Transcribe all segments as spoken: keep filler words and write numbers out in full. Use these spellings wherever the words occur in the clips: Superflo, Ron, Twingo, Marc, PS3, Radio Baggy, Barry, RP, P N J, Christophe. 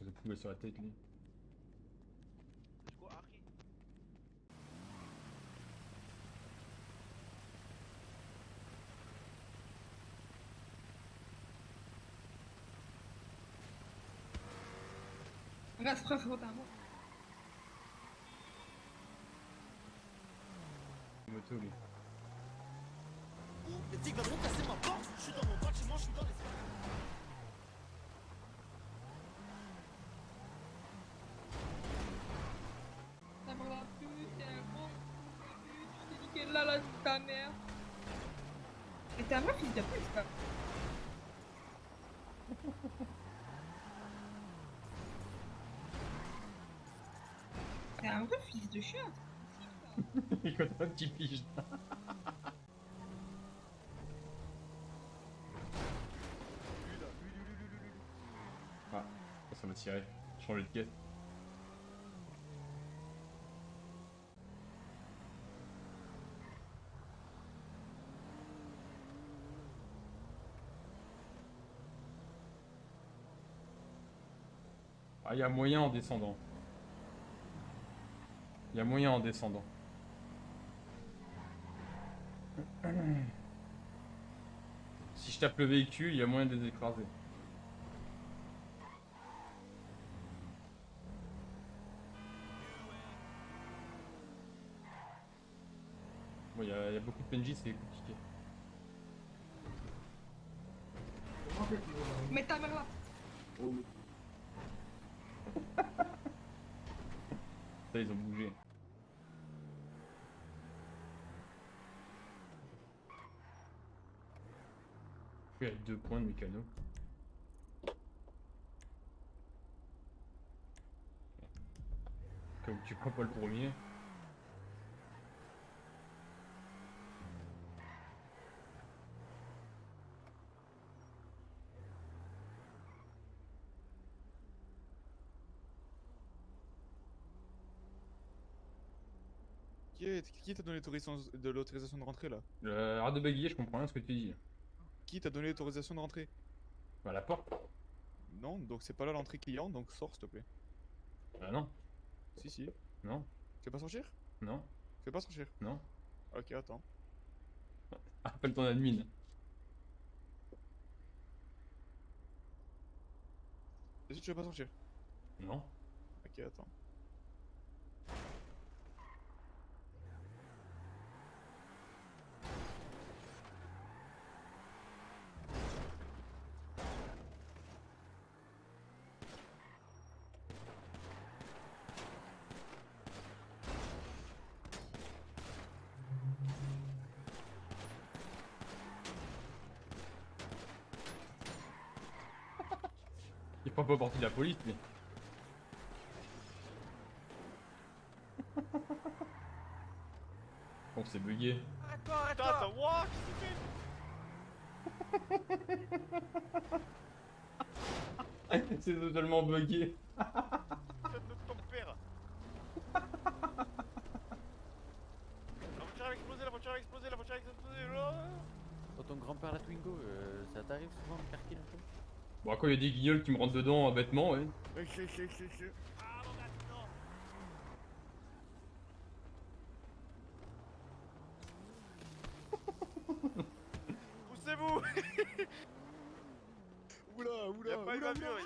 avec sa poubelle sur la tête, lui. Catastrophe, repars moi. Moto, lui. Les tics vont casser ma porte. Je suis dans mon droit chez moi, je suis dans les... Ça me va plus, c'est un gros coup de but. Je t'ai niqué là, là, ta mère. Et ta mère, il t'a plus, quoi. T'es un vrai fils de chien, c'est possible ça. Il connaît pas un petit pige. Ah, ça m'a tiré. Changer de quai. Ah, il y a moyen en descendant. Il y a moyen en descendant. Si je tape le véhicule, il y a moyen de les écraser. Bon, il y a, il y a beaucoup de P N J, c'est compliqué. Mets ta main là. Oh. Ça, ils ont bougé. Il y a deux points de mécano. Comme tu prends pas le premier. Qui t'a donné l'autorisation de rentrer là? Le Radio Baggy, je comprends rien ce que tu dis. Qui t'a donné l'autorisation de rentrer? Bah, la porte. Non, donc c'est pas là l'entrée client, donc sors s'il te plaît. Ah non. Si, si. Non. Tu veux pas sortir? Non. Tu veux pas sortir? Non. Ok, attends. Appelle ton admin. Est-ce que tu veux pas sortir? Non. Ok, attends. Je prends pas partie de la police, mais... Bon, c'est bugué. Attends, attends, attends, what? C'est totalement bugué. C'est ton père. La voiture va exploser, la voiture va exploser, la voiture va exploser. Quand ton grand-père la Twingo, euh, ça t'arrive souvent de carquer un peu? Bon, quand il y a des guignols qui me rentrent dedans euh, bêtement, ouais. Ah, poussez-vous. Oula, oula, y'a pas eu bavure,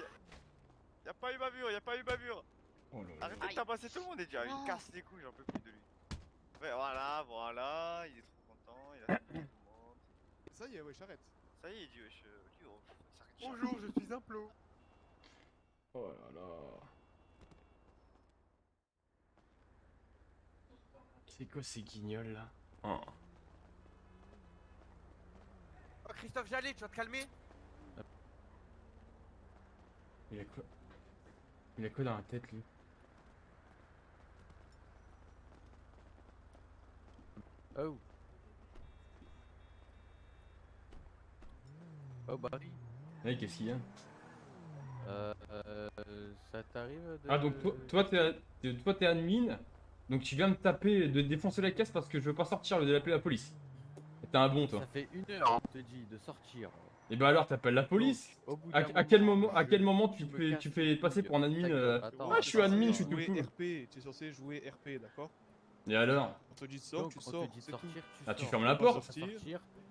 y'a pas eu bavure, y'a pas eu bavure. Oh là là. Arrêtez de tabasser tout le monde, déjà, il casse les couilles, j'en peux plus de lui. Ouais, voilà, voilà, il est trop content, il a tout le monde. Ça y est, ouais, j'arrête. Ça y est, Dieu, je... Bonjour, je suis un plot. Oh là là. C'est quoi ces guignols là? Oh. Oh Christophe, j'allais, tu vas te calmer. Il a quoi? Il a quoi dans la tête lui? Oh. Oh Barry. Ouais, qu'est-ce qu'il y a? Euh, euh, ça t'arrive de... Ah donc toi, toi t'es toi t'es admin, donc tu viens de taper, de défoncer la caisse parce que je veux pas sortir, je vais appeler la police. T'es un bon toi. Ça fait une heure, on te dit, de sortir. Et eh ben alors t'appelles la police. Donc, à, à, quel moment, à quel moment tu, peux, tu fais passer pour un admin euh... Attends, ah je suis admin, je suis tout cool. Tu es censé jouer R P, d'accord? Et alors? Quand on te dit de sortir, tu sors, c'est tout. Ah tu fermes la porte? Il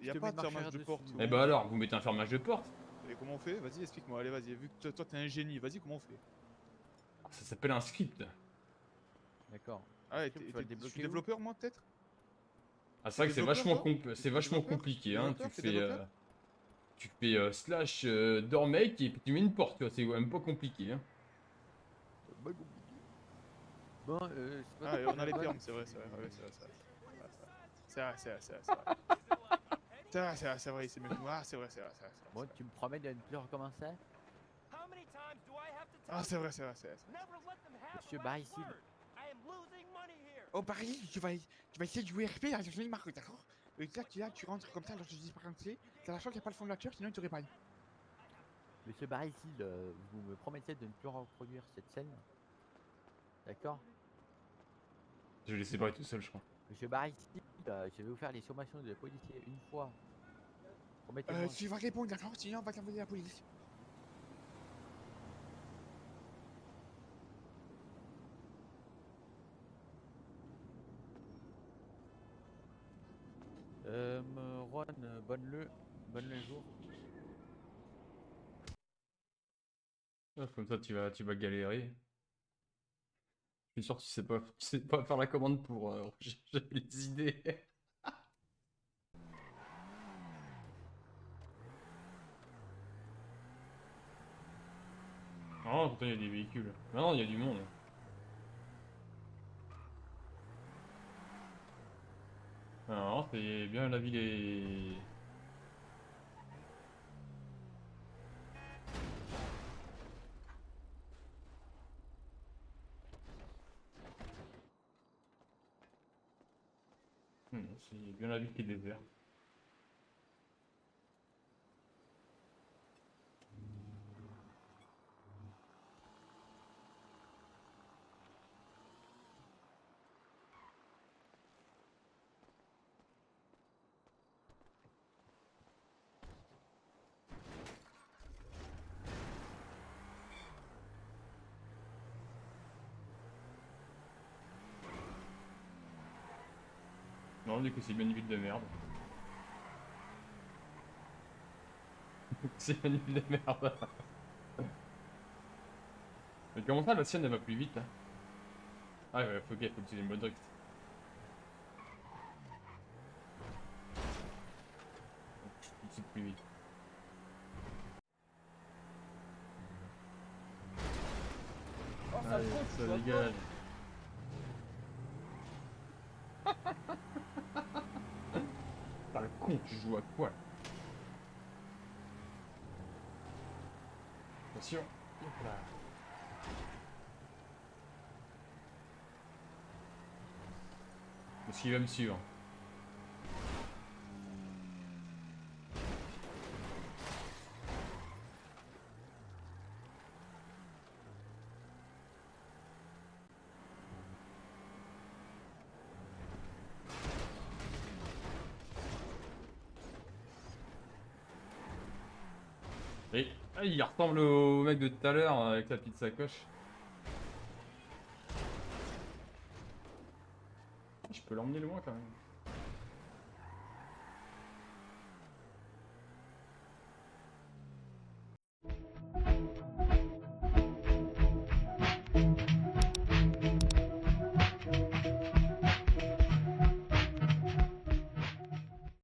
n'y a pas de fermage de porte. Et bah alors, vous mettez un fermage de porte. Et comment on fait? Vas-y, explique-moi, allez vas-y, vu que toi t'es un génie, vas-y comment on fait? Ça s'appelle un script. D'accord. Ah ouais, je suis développeur moi peut-être? Ah c'est vrai que c'est vachement compliqué hein, tu fais... Tu fais euh, slash euh, door make et tu mets une porte, tu vois, c'est même pas compliqué. Hein. Bon, euh, pas ah, on a les termes, c'est vrai, c'est vrai, c'est vrai, c'est vrai, c'est vrai, c'est vrai, c'est vrai, c'est vrai, c'est vrai, c'est vrai, c'est vrai, c'est vrai, c'est vrai, bon, tu me promets de ne plus recommencer? Ah, c'est vrai, c'est vrai, c'est vrai. Monsieur Barry, ici. Oh, Barry, tu vas, tu vas essayer de jouer R P, je vais Marc, d'accord? Et là, tu, là, tu rentres comme ça, alors je te dis par contre, t'as la chance qu'il n'y a pas le fond de la church, sinon il t'aurait pas eu. Monsieur Barry, si le, vous me promettez de ne plus reproduire cette scène, d'accord? Je vais laisser Barry tout seul, je crois. Monsieur Barry, si euh, je vais vous faire les sommations de la police une fois. Euh, tu vas répondre, d'accord? Sinon, on va t'envoyer la police. Euh, Ron, bonne-le, bonne-le jour. Ah, comme ça, tu vas, tu vas galérer. Je suis sûr que tu sais pas, tu sais pas faire la commande pour euh, rechercher les idées. Ah, pourtant il y a des véhicules. Ah non, il y a du monde. Non, c'est bien la ville est... Non, c'est bien la ville qui est déserte. Non, du coup c'est bien une ville de merde. C'est bien une ville de merde. Mais comment ça la sienne elle va plus vite là? Ah ouais, faut qu'il faut utiliser le mode drift. C'est plus vite. Oh ça allez, ça, ça dégage. Con, tu joues à quoi? Attention. Est-ce qu'il va me suivre? Il ressemble au mec de tout à l'heure avec la petite sacoche. Je peux l'emmener loin quand même.